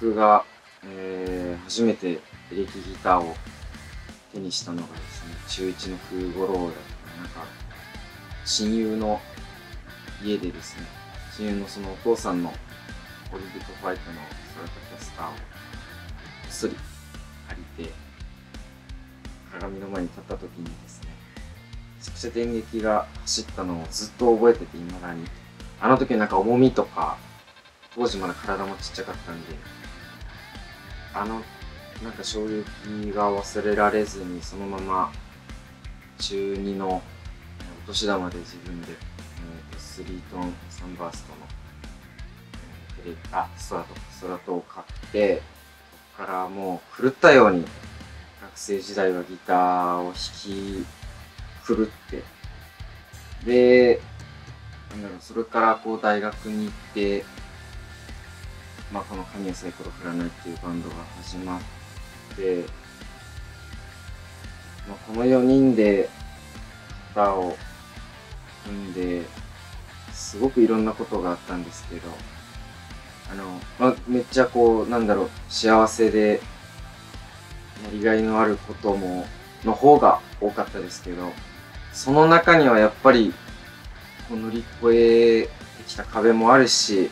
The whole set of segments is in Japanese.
僕が、初めてエレキギターを手にしたのがですね、中1の冬頃だった。なんか親友の家でですね、親友のそのお父さんのオリンピックファイトのソラタキャスターをこっそり借りて、鏡の前に立った時にですね、めちゃくちゃ電撃が走ったのをずっと覚えてて、いまだにあの時なんか重みとか、当時まだ体もちっちゃかったんで、あのなんか衝撃が忘れられずに、そのまま中2のお年玉で自分で3トンサンバーストのソラトを買って、そこからもう狂ったように学生時代はギターを弾き狂って、でなんだろう、それからこう大学に行って、まあこの「神はサイコロ振らない」っていうバンドが始まって、まあこの4人でギターを組んで、すごくいろんなことがあったんですけど、めっちゃこうなんだろう、幸せでやりがいのあることもの方が多かったですけど、その中にはやっぱりこう乗り越えてきた壁もあるし、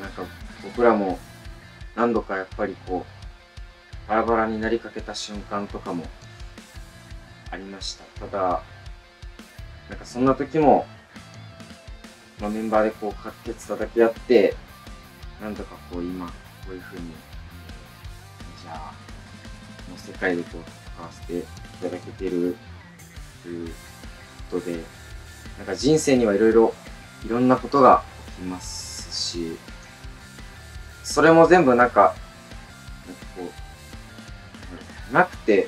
なんか僕らも何度かやっぱりこうバラバラになりかけた瞬間とかもありました。ただなんかそんな時も、まあ、メンバーでこう活気叩き合って、なんとかこう今こういうふうにじゃあの世界でこう戦わせていただけてるということで、なんか人生にはいろいろいろんなことが起きますし、それも全部なんかこうなくて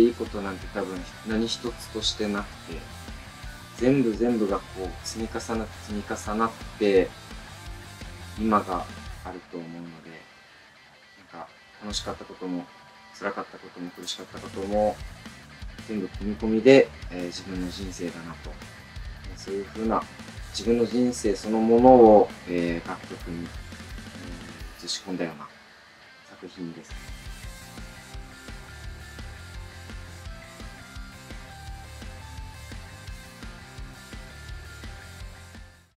いいことなんて多分何一つとしてなくて、全部がこう積み重なって今があると思うので、なんか楽しかったことも辛かったことも苦しかったことも全部組み込みで、自分の人生だなと、そういうふうな自分の人生そのものを、楽曲に映し込んだような作品です。